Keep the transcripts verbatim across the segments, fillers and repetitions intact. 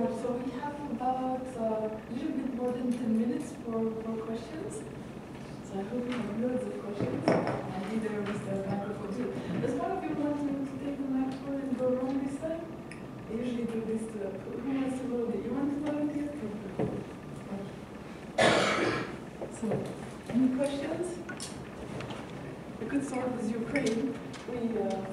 much. So we have about a uh, little bit more than ten minutes for, for questions. So I hope you have loads of questions. And either Mister Microphone too. Does one of you want to take the microphone and go wrong this time? I usually do this to a who wants to volunteer? You want to volunteer? So, any questions? We could start with Ukraine. We, uh,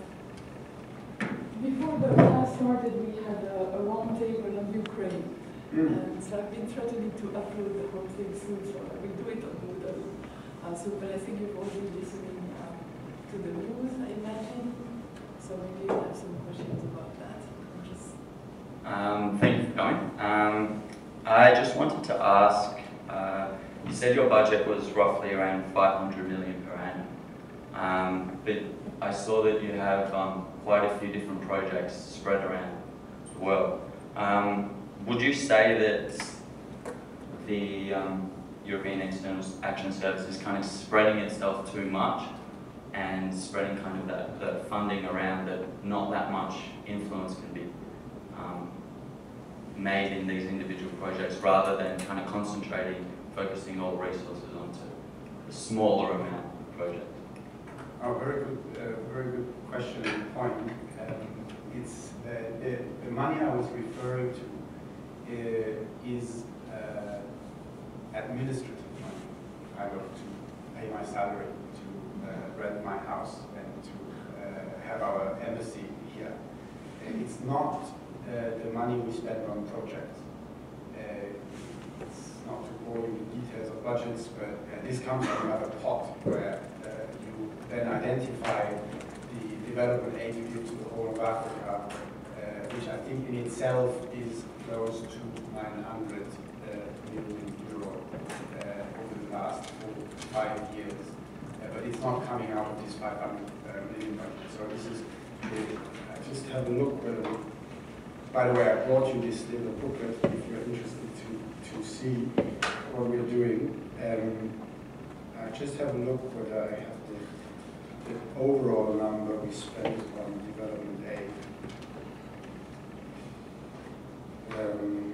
before the class started, we had a, a round table on Ukraine. Mm. And so I've been threatening to upload the whole thing soon, so I will do it on Moodle. Uh, so, but I think you've all been listening uh, to the news, I imagine. So maybe you have some questions about that. Just... Um, thank you for coming. Um, I just wanted to ask, uh, you said your budget was roughly around five hundred million per annum, um, but I saw that you have um, quite a few different projects spread around the world. Um, would you say that the um, European External Action Service is kind of spreading itself too much and spreading kind of that, that funding around that not that much influence can be um, made in these individual projects rather than kind of concentrating focusing all resources onto a smaller amount of projects? Oh, very good, uh, very good question and point. Um, it's uh, the, the money I was referring to uh, is uh, administrative money. I have to pay my salary, to uh, rent my house, and to uh, have our embassy here. And it's not uh, the money we spend on projects. Uh, Not to bore you with details of budgets, but uh, this comes from another pot where uh, you then identify the development aid you give to the whole of Africa, uh, which I think in itself is close to nine hundred uh, million euro uh, over the last four to five years. Uh, but it's not coming out of this five hundred million budget. So this is, uh, I just have a look. Uh, by the way, I brought you this little booklet if you're interested to see what we're doing. Um, I just have a look whether I have the, the overall number we spent on development aid. Um,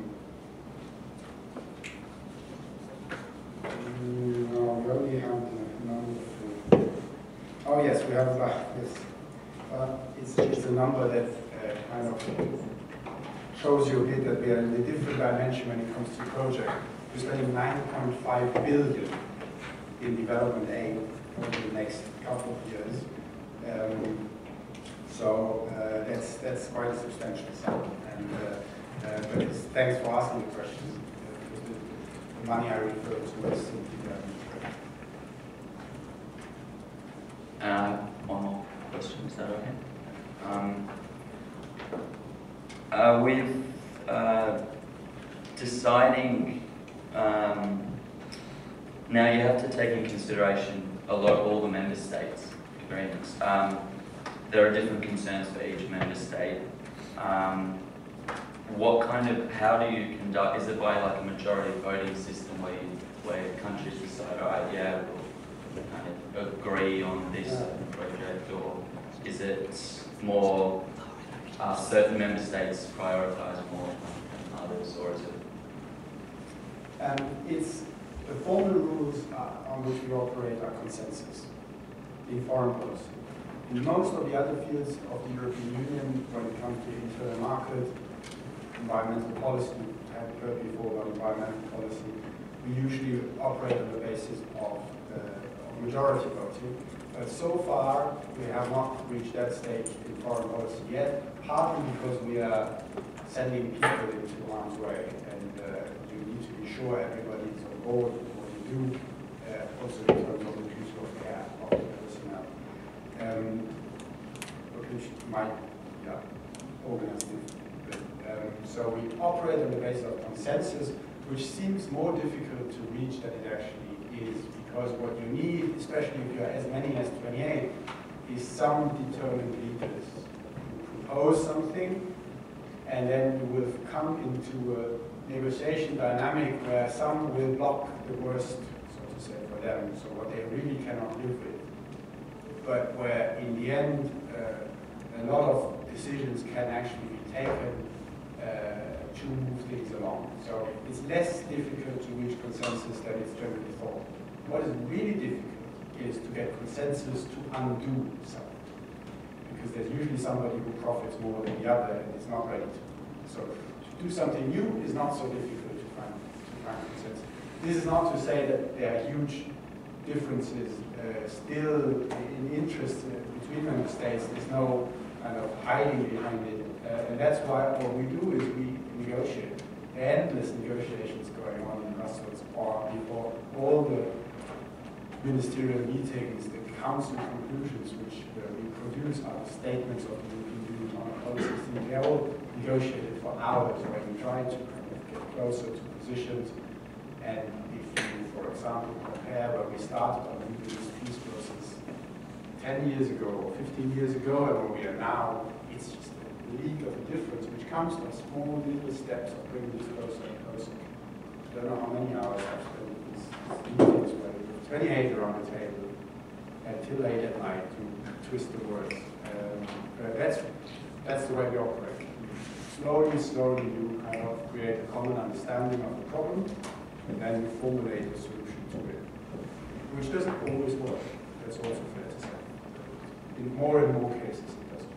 no, we only have the number for, oh yes, we have, uh, yes. Uh, it's, it's a number that uh, kind of shows you a bit that we are in a different dimension when it comes to project. We're spending nine point five billion in development aid over the next couple of years. Um, so uh, that's that's quite a substantial sum. And uh, uh, but it's, thanks for asking the questions. Uh, the money I refer to as simply development. Uh, one more question. Is that okay? Um, Uh, with uh, deciding, um, now you have to take in consideration a lot all the member states' agreements. Um, there are different concerns for each member state. Um, what kind of, how do you conduct, is it by like a majority voting system where, you, where countries decide, all right, yeah, we'll kind of agree on this project, or is it more, are certain member states prioritize more than others, or is it? Um, it's the formal rules are, on which we operate are consensus in foreign policy. In most of the other fields of the European Union, when it comes to internal market, environmental policy, I have heard before about environmental policy, we usually operate on the basis of uh, majority voting. But so far, we have not reached that stage in foreign policy yet, partly because we are sending people into harm's way, and uh, you need to be sure everybody is on board with what you do, uh, also in terms of the use of care of the personnel. Um, which might, yeah, organize it. Um, so we operate on the basis of consensus, which seems more difficult to reach than it actually is. Because what you need, especially if you are as many as twenty-eight, is some determined leaders. You propose something, and then you will come into a negotiation dynamic where some will block the worst, so to say, for them, so what they really cannot live with. But where, in the end, uh, a lot of decisions can actually be taken uh, to move long. So it's less difficult to reach consensus than it's generally thought. What is really difficult is to get consensus to undo something. Because there's usually somebody who profits more than the other and is not ready to. So to do something new is not so difficult to find, to find consensus. This is not to say that there are huge differences uh, still in interests uh, between member states. There's no kind of hiding behind it. Uh, and that's why what we do is we negotiate. Endless negotiations going on in Brussels or before all the ministerial meetings, the council conclusions which uh, we produce are the statements of the European Union on policies. And they're all negotiated for hours where you try to kind of get closer to positions. And if you, for example, compare where we started on the peace process ten years ago or fifteen years ago and where we are now, it's just a league of difference which comes from small little steps of bringing this closer and closer. I don't know how many hours I've spent in this meeting, twenty-eight around the table until late at night to twist the words. Um, that's, that's the way we operate. You slowly, slowly, you kind of create a common understanding of the problem. And then you formulate a solution to it, which doesn't always work. That's also fair to say. In more and more cases, it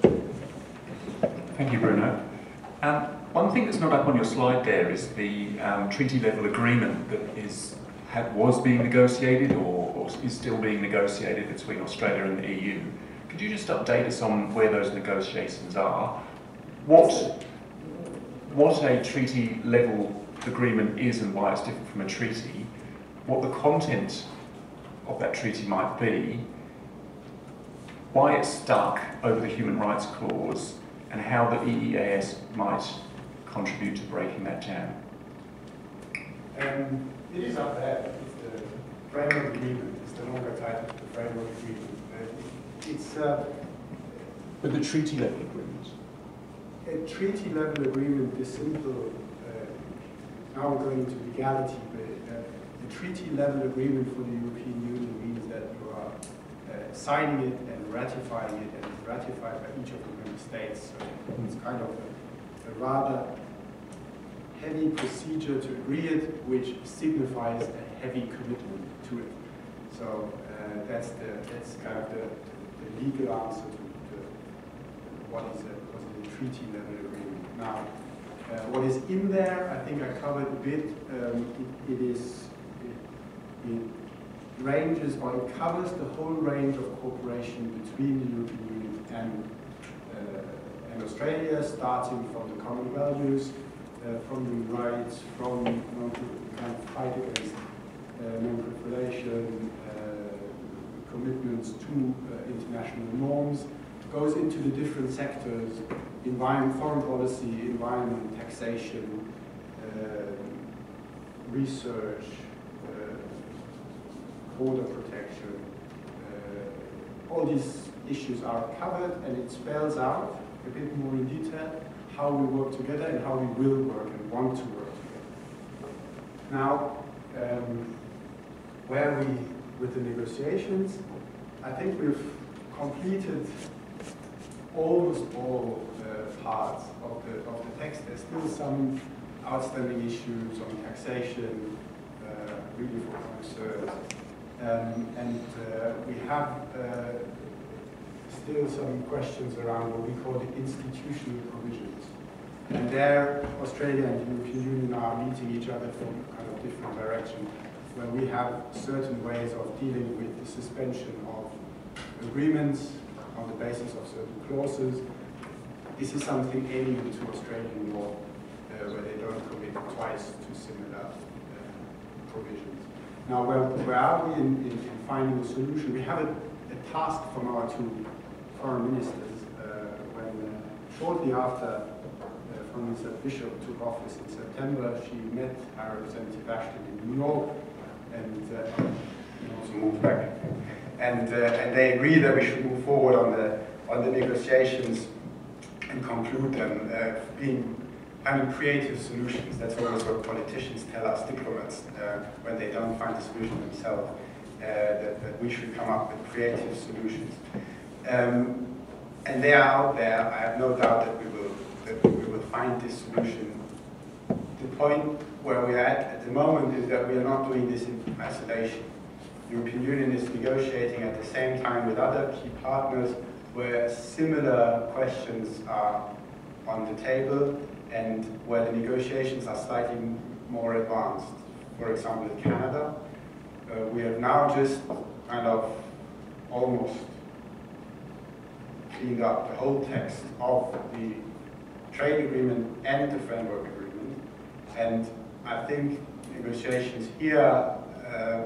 doesn't work. Thank you, Bruno. Um, one thing that's not up on your slide there is the um, treaty-level agreement that is had, was being negotiated or, or is still being negotiated between Australia and the E U. Could you just update us on where those negotiations are? What What a treaty level agreement is and why it's different from a treaty, what the content of that treaty might be, why it's stuck over the human rights clause, and how the E E A S might contribute to breaking that down. Um, it is up there. It's the framework agreement. It's the longer title of the framework agreement. Uh, it's uh, but the treaty level agreement. A treaty level agreement is simple. Uh, now we're going into legality, but uh, the treaty level agreement for the European Union means that you are uh, signing it and ratifying it, and it's ratified by each of the member states. So it's kind of a, a rather heavy procedure to agree it, which signifies a heavy commitment to it. So uh, that's the that's kind of the, the legal answer to, to what is it. Treaty level agreement. Now, uh, what is in there, I think I covered a bit. Um, it, it is, it, it ranges or it covers the whole range of cooperation between the European Union and, uh, and Australia, starting from the common values, uh, from human rights, from you know, the kind of fight against uh, non-proliferation, uh, commitments to uh, international norms. Goes into the different sectors, environment, foreign policy, environment, taxation, uh, research, uh, border protection. Uh, all these issues are covered, and it spells out a bit more in detail how we work together and how we will work and want to work together. Now, um, where are we with the negotiations? I think we've completed almost all uh, parts of the, of the text. There's still some outstanding issues on taxation, uh, really for concerns. Um, and uh, we have uh, still some questions around what we call the institutional provisions. And there, Australia and the European Union are meeting each other from a kind of different direction, where we have certain ways of dealing with the suspension of agreements on the basis of certain clauses. This is something alien to Australian law, uh, where they don't commit twice to similar uh, provisions. Now, where, where are we in, in, in finding a solution? We have a, a task from our two foreign ministers uh, when, uh, shortly after uh, Foreign Minister Bishop took office in September, she met our Representative Ashton in New York, and uh, also moved back. And, uh, and they agree that we should move forward on the, on the negotiations and conclude them, uh, being I mean, creative solutions. That's always what politicians tell us, diplomats, uh, when they don't find a solution themselves, uh, that, that we should come up with creative solutions. Um, and they are out there. I have no doubt that we will that we will find this solution. The point where we are at at the moment is that we are not doing this in isolation. The European Union is negotiating at the same time with other key partners where similar questions are on the table and where the negotiations are slightly more advanced. For example, in Canada, uh, we have now just kind of almost cleaned up the whole text of the trade agreement and the framework agreement, and I think negotiations here uh,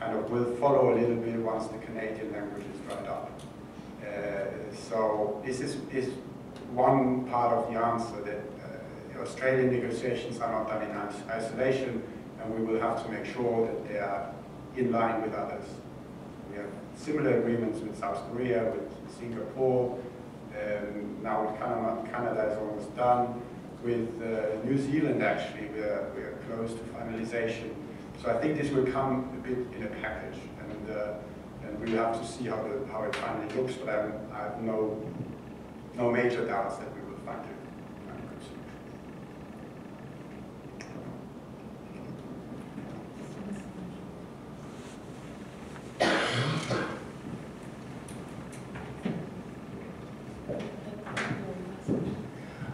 kind of will follow a little bit once the Canadian language is dried up. Uh, so this is, is one part of the answer, that uh, the Australian negotiations are not done in isolation, and we will have to make sure that they are in line with others. We have similar agreements with South Korea, with Singapore, um, now with Canada, Canada is almost done, with uh, New Zealand actually, we are, we are close to finalization. So I think this will come a bit in a package, and, uh, and we'll have to see how, the, how it finally looks, but I'm, I have no, no major doubts that we will find it.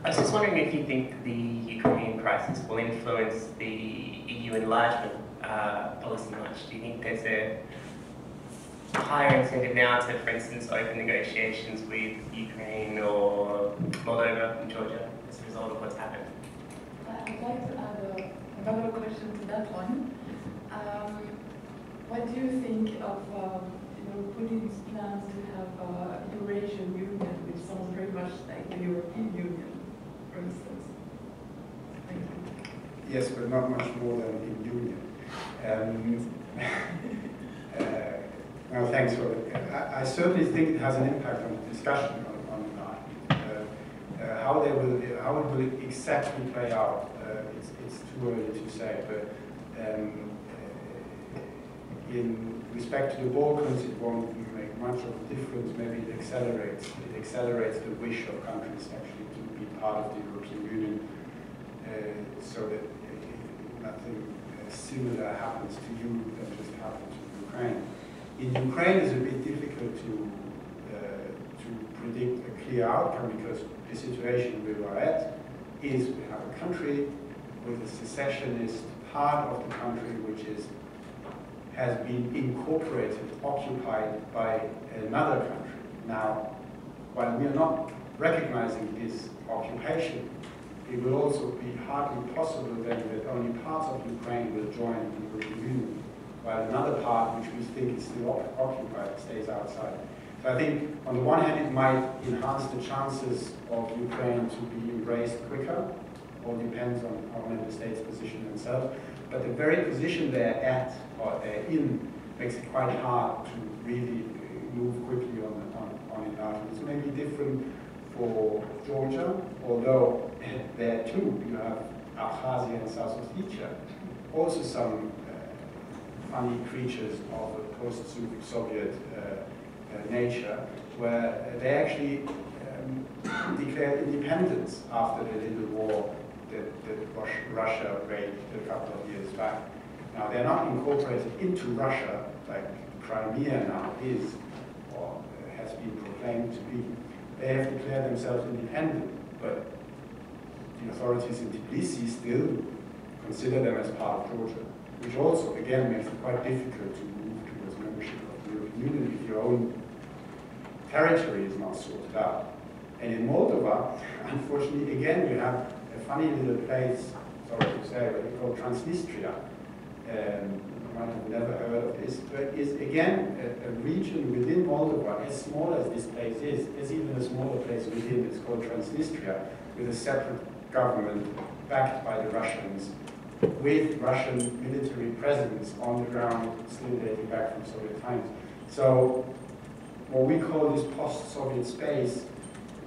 I was just wondering if you think the Ukrainian crisis will influence the E U enlargement uh, policy much. Do you think there's a higher incentive now to, for instance, open negotiations with Ukraine or Moldova and Georgia as a result of what's happened? Uh, I'd like to add a, another question to that one. Um, what do you think of um, you know, Putin's plans to have a Eurasian Union, which sounds very much like the European Union? For instance. Thank you. Yes, but not much more than in union. Um, uh, no, thanks for it. I, I certainly think it has an impact on the discussion on, on uh, uh, how they will, how it will exactly play out. Uh, it's, it's too early to say, but um, uh, in respect to the Balkans, it won't make much of a difference. Maybe it accelerates. It accelerates the wish of countries actually to part of the European Union, uh, so that uh, nothing uh, similar happens to you that just happened to Ukraine. In Ukraine, it's a bit difficult to uh, to predict a clear outcome, because the situation we were at is we have a country with a secessionist part of the country which is has been incorporated, occupied by another country. Now, while we are not recognizing this occupation, it will also be hardly possible then that only parts of Ukraine will join the European Union, while another part, which we think is still occupied, stays outside. So I think, on the one hand, it might enhance the chances of Ukraine to be embraced quicker, all depends on how member states position themselves, but the very position they're at, or they're in, makes it quite hard to really move quickly on, on, on enlargement. So maybe different for Georgia, although there too you have Abkhazia and South Ossetia, also some uh, funny creatures of a post-Soviet uh, uh, nature, where they actually um, declared independence after the little war that, that Russia waged a couple of years back. Now they're not incorporated into Russia, like Crimea now is, or has been proclaimed to be. They have declared themselves independent, but the authorities in Tbilisi still consider them as part of Georgia, which also, again, makes it quite difficult to move towards membership of the European Union if your own territory is not sorted out. And in Moldova, unfortunately, again, you have a funny little place, sorry to say, but it's called Transnistria. Um, you might have never heard of this, but is again a, a region within Moldova, as small as this place is, is even a smaller place within, it's called Transnistria, with a separate government backed by the Russians, with Russian military presence on the ground, still dating back from Soviet times. So what we call this post-Soviet space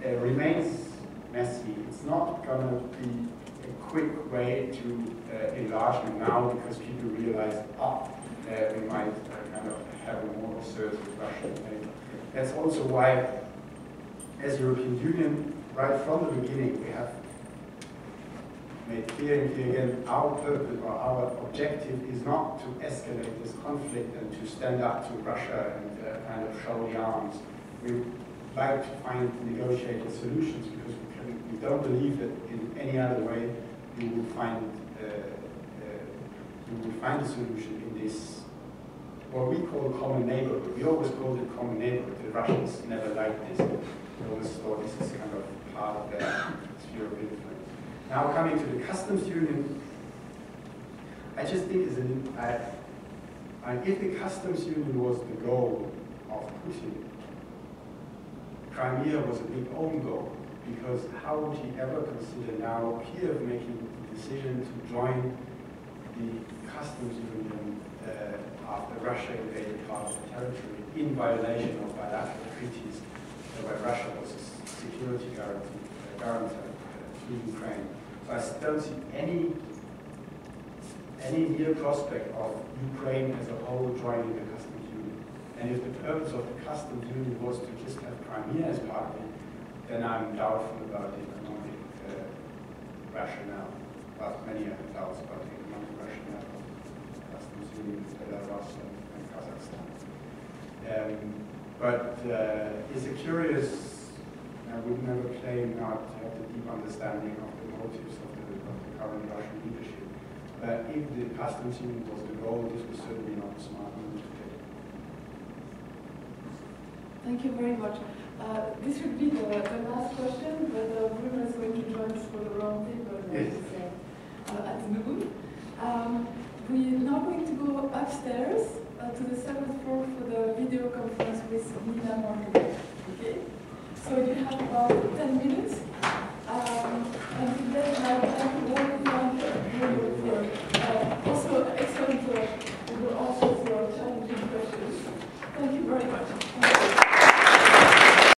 uh, remains messy. It's not going to be a quick way to uh, enlargement now, because people realize, ah, oh, uh, we might uh, kind of have a more assertive Russian thing. That's also why as European Union, right from the beginning, we have made clear and clear again, our purpose or our objective is not to escalate this conflict and to stand up to Russia and uh, kind of show the arms. We like to find negotiated solutions because we, can, we don't believe that in any other way you will find uh, uh, you will find a solution in this what we call common neighborhood. We always called it common neighborhood. The Russians never liked this. They always thought this is kind of part of their sphere of influence. Now coming to the customs union, I just think is an, I, I, if the customs union was the goal of Putin, Crimea was a big own goal, because how would he ever consider now Kiev making the decision to join the customs union uh, after Russia invaded part of the territory in violation of bilateral treaties uh, where Russia was a security guarantee, uh, guarantor uh, to Ukraine. So I don't see any, any real prospect of Ukraine as a whole joining the customs union. And if the purpose of the customs union was to just have Crimea as part of it, then I'm doubtful about the economic uh, rationale. Well, many are doubts about the economic rationale of customs union, Belarus, and Kazakhstan. Um, but uh, it's a curious, I would never claim not to have the deep understanding of the motives of the, of the current Russian leadership. But if the customs union was the goal, this was certainly not a smart move to take. Thank you very much. Uh, this would be the, the last question, whether Bruno is going to join us for the round table. Yes. Uh, at noon. Um, we are now going to go upstairs uh, to the seventh floor for the video conference with Nina Martin. Okay? So you have about ten minutes. Um, and then I would like to welcome you for uh, also excellent uh,